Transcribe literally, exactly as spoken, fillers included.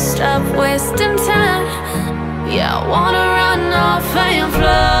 Stop wasting time. Yeah, I wanna run off and fly.